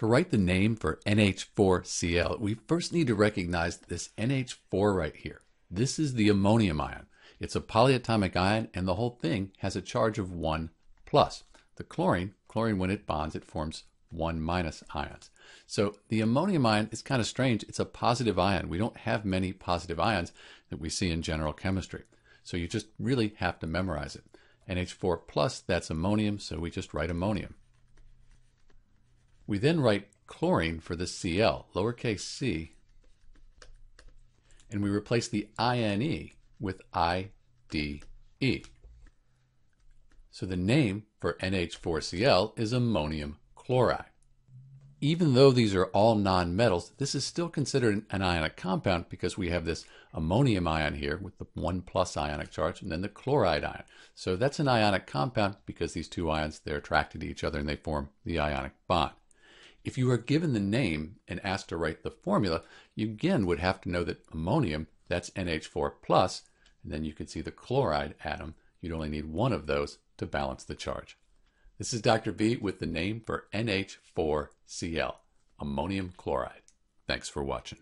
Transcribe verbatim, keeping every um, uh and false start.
To write the name for N H four C l, we first need to recognize this N H four right here. This is the ammonium ion. It's a polyatomic ion, and the whole thing has a charge of one plus. The chlorine, chlorine when it bonds, it forms one minus ions. So the ammonium ion is kind of strange. It's a positive ion. We don't have many positive ions that we see in general chemistry. So you just really have to memorize it. N H four plus, that's ammonium, so we just write ammonium. We then write chlorine for the C l, lowercase c, and we replace the I N E with I D E. So the name for N H four C l is ammonium chloride. Even though these are all nonmetals, this is still considered an ionic compound because we have this ammonium ion here with the one plus ionic charge and then the chloride ion. So that's an ionic compound because these two ions, they're attracted to each other and they form the ionic bond. If you are given the name and asked to write the formula, you again would have to know that ammonium, that's N H four plus, and then you can see the chloride atom. You'd only need one of those to balance the charge. This is Doctor B with the name for N H four C l, ammonium chloride. Thanks for watching.